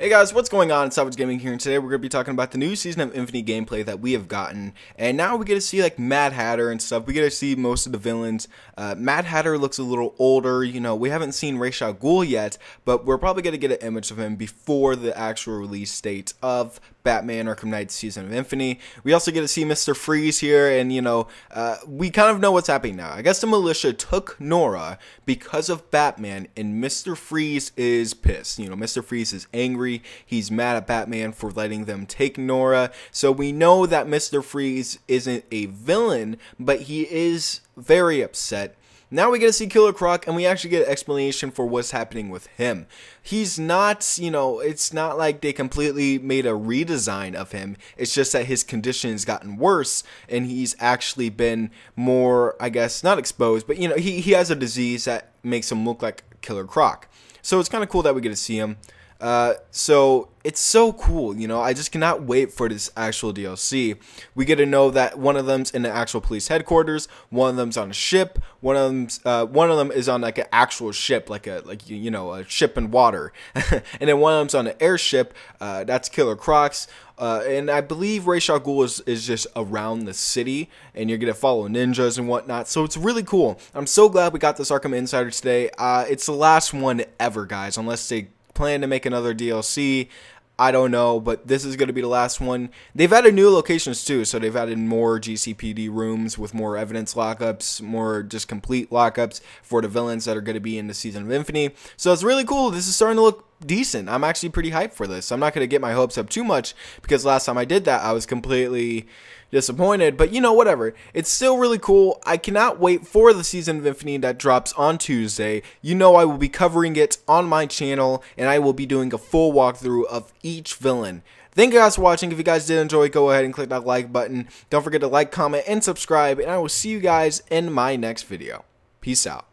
Hey guys, what's going on? It's Savage Gaming here, and today we're going to be talking about the new Season of Infamy gameplay that we have gotten. And now we get to see like Mad Hatter and stuff. We get to see most of the villains. Mad Hatter looks a little older, you know, we haven't seen Ra's al Ghul yet, but we're probably going to get an image of him before the actual release date of Batman Arkham Knight's Season of Infamy. We also get to see Mr. Freeze here, and you know, we kind of know what's happening now. I guess the militia took Nora because of Batman, and Mr. Freeze is pissed. You know, Mr. Freeze is angry. He's mad at Batman for letting them take Nora. So we know that Mr. Freeze isn't a villain, but he is very upset. Now we get to see Killer Croc, and we actually get an explanation for what's happening with him. He's not, you know, it's not like they completely made a redesign of him. It's just that his condition has gotten worse, and he's actually been more, I guess, not exposed, but, you know, he has a disease that makes him look like Killer Croc. So it's kind of cool that we get to see him. So it's so cool, you know, I just cannot wait for this actual DLC. We get to know that one of them's in the actual police headquarters, one of them's on a ship, one of them is on like an actual ship, like a, you know, a ship in water. And then one of them's on an airship, that's Killer Croc's. And I believe Ra's al Ghul is just around the city, and you're going to follow ninjas and whatnot. So it's really cool. I'm so glad we got this Arkham Insider today. It's the last one ever, guys, unless they plan to make another DLC. I don't know, but this is going to be the last one. They've added new locations too, so they've added more GCPD rooms with more evidence lockups, more just complete lockups for the villains that are going to be in the Season of Infamy. So it's really cool. This is starting to look decent. I'm actually pretty hyped for this. I'm not going to get my hopes up too much because last time I did that, I was completely disappointed. But you know, whatever. It's still really cool. I cannot wait for the Season of Infamy that drops on Tuesday. You know, I will be covering it on my channel, and I will be doing a full walkthrough of each villain. Thank you guys for watching. If you guys did enjoy, go ahead and click that like button. Don't forget to like, comment, and subscribe, and I will see you guys in my next video. Peace out.